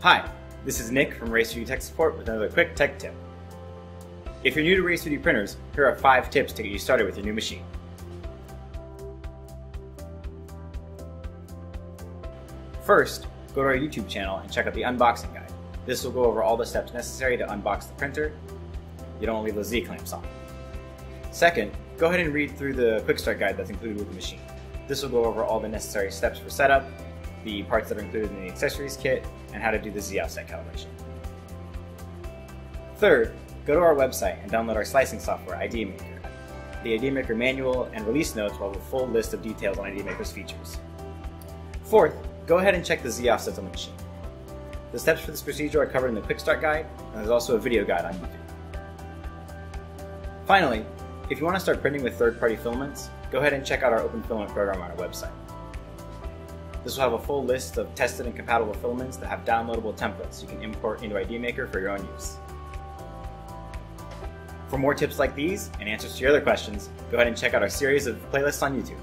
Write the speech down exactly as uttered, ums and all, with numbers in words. Hi, this is Nick from Raise three D Tech Support with another quick tech tip. If you're new to Raise three D printers, here are five tips to get you started with your new machine. First, go to our YouTube channel and check out the unboxing guide. This will go over all the steps necessary to unbox the printer. You don't leave those Z-clamps on. Second, go ahead and read through the quick start guide that's included with the machine. This will go over all the necessary steps for setup, the parts that are included in the accessories kit, and how to do the Z-offset calibration. Third, go to our website and download our slicing software, IdeaMaker. The IdeaMaker manual and release notes will have a full list of details on IdeaMaker's features. Fourth, go ahead and check the Z-offsets on the machine. The steps for this procedure are covered in the Quick Start Guide, and there's also a video guide on YouTube. Finally, if you want to start printing with third-party filaments, go ahead and check out our Open Filament program on our website. This will have a full list of tested and compatible filaments that have downloadable templates you can import into IdeaMaker for your own use. For more tips like these, and answers to your other questions, go ahead and check out our series of playlists on YouTube.